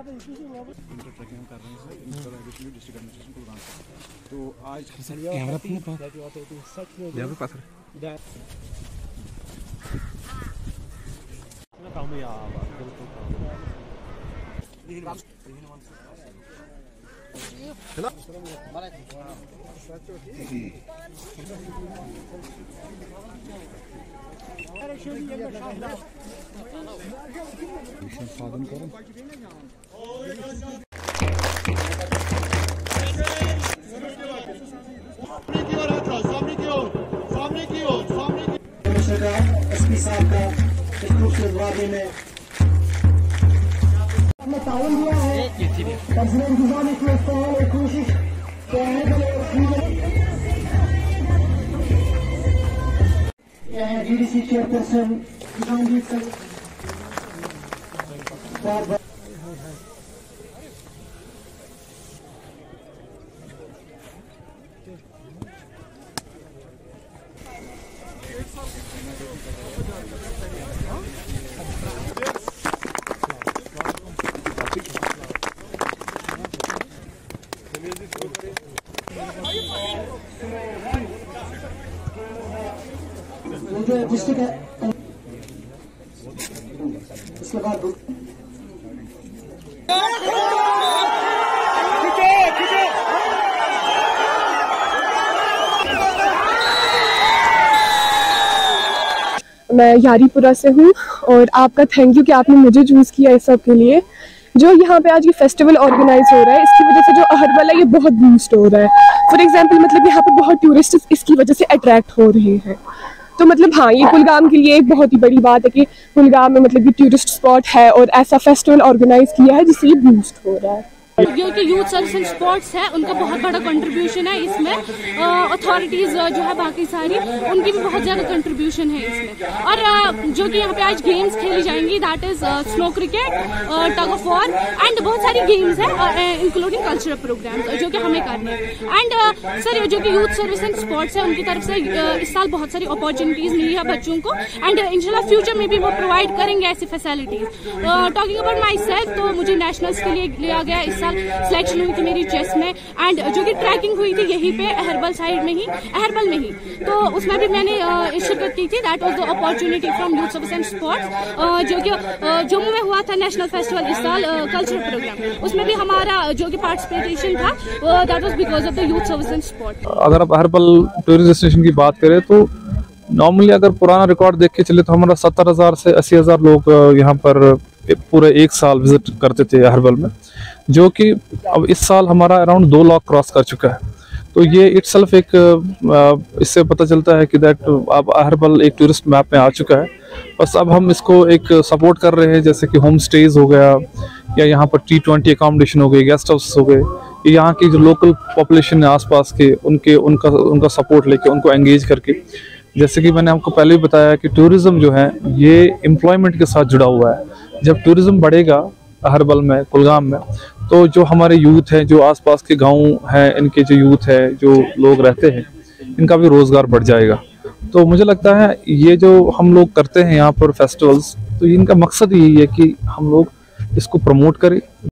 साधन करो GDC chairperson कुलगम sir इसके बाद मैं यारीपुरा से हूँ और आपका थैंक यू कि आपने मुझे चूज़ किया इस सब के लिए। जो यहाँ पे आज ये फेस्टिवल ऑर्गेनाइज हो रहा है इसकी वजह से जो अहरबल है ये बहुत बूस्ट हो रहा है। फॉर एग्जांपल मतलब यहाँ पे बहुत टूरिस्ट इसकी वजह से अट्रैक्ट हो रहे हैं। तो मतलब हाँ ये कुलगाम के लिए एक बहुत ही बड़ी बात है कि कुलगाम में मतलब ये टूरिस्ट स्पॉट है और ऐसा फेस्टिवल ऑर्गेनाइज किया है जिससे ये बूस्ट हो रहा है। जो कि यूथ सर्विस एंड स्पोर्ट्स है उनका बहुत बड़ा कंट्रीब्यूशन है इसमें। अथॉरिटीज जो है बाकी सारी उनकी भी बहुत ज़्यादा कंट्रीब्यूशन है इसमें। और जो कि यहाँ पे आज गेम्स खेली जाएंगी that is snow cricket, tug of war and बहुत सारी गेम्स है इंक्लूडिंग कल्चरल प्रोग्राम्स जो कि हमें करने हैं। एंड सर जो कि यूथ सर्विस एंड स्पोर्ट्स है उनकी तरफ से इस साल बहुत सारी अपॉर्चुनिटीज़ मिली है बच्चों को एंड इंशाल्लाह फ्यूचर में भी वो प्रोवाइड करेंगे ऐसी facilities. Talking about myself तो मुझे नेशनल्स के लिए लिया गया इस सिलेक्शन हुई थी मेरी चेस में एंड जो कि ट्रैकिंग हुई थी यहीं पे अहरबल साइड में ही, अहरबल में ही, तो उसमें भी मैंने शिरकत की थी। That was the opportunity from youth service and sports जो कि जम्मू में हुआ था नेशनल फेस्टिवल इस साल कल्चरल प्रोग्राम, उसमें भी हमारा जो कि पार्टिसिपेशन था that was because of the youth service and sports. अगर आप अहरबल टूरिस्ट स्टेशन की बात करें तो नॉर्मली अगर पुराना रिकॉर्ड देख के चले तो हमारा 70,000 से 80,000 लोग यहाँ पर पूरे एक साल विजिट करते थे अहरबल में, जो कि अब इस साल हमारा अराउंड 2 लाख क्रॉस कर चुका है। तो ये इटसेल्फ एक इससे पता चलता है कि दैट अब अहरबल एक टूरिस्ट मैप में आ चुका है। बस अब हम इसको एक सपोर्ट कर रहे हैं जैसे कि होम स्टेज हो गया या यहाँ पर T20 अकोमोडेशन हो गई, गेस्ट हाउस हो गए, यहाँ की जो लोकल पॉपुलेशन है आसपास के उनका सपोर्ट लेके उनको एंगेज करके। जैसे कि मैंने आपको पहले भी बताया कि टूरिज़्म जो है ये एम्प्लॉयमेंट के साथ जुड़ा हुआ है। जब टूरिज़्म बढ़ेगा अहरबल में, कुलगाम में, तो जो हमारे यूथ हैं, जो आसपास के गांव हैं, इनके जो यूथ है, जो लोग रहते हैं, इनका भी रोज़गार बढ़ जाएगा। तो मुझे लगता है ये जो हम लोग करते हैं यहाँ पर फेस्टिवल्स, तो इनका मकसद यही है कि हम लोग इसको प्रमोट करें,